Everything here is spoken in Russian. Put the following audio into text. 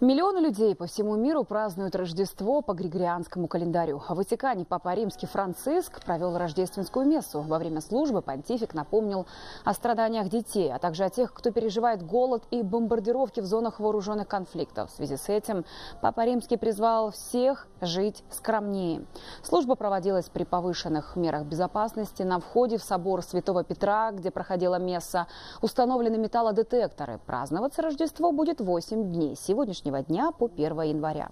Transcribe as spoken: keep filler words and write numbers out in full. Миллионы людей по всему миру празднуют Рождество по Григорианскому календарю. В Ватикане Папа Римский Франциск провел рождественскую мессу. Во время службы понтифик напомнил о страданиях детей, а также о тех, кто переживает голод и бомбардировки в зонах вооруженных конфликтов. В связи с этим Папа Римский призвал всех жить скромнее. Служба проводилась при повышенных мерах безопасности. На входе в собор Святого Петра, где проходила месса, установлены металлодетекторы. Праздноваться Рождество будет восемь дней. Сегодняшний дня по первое января.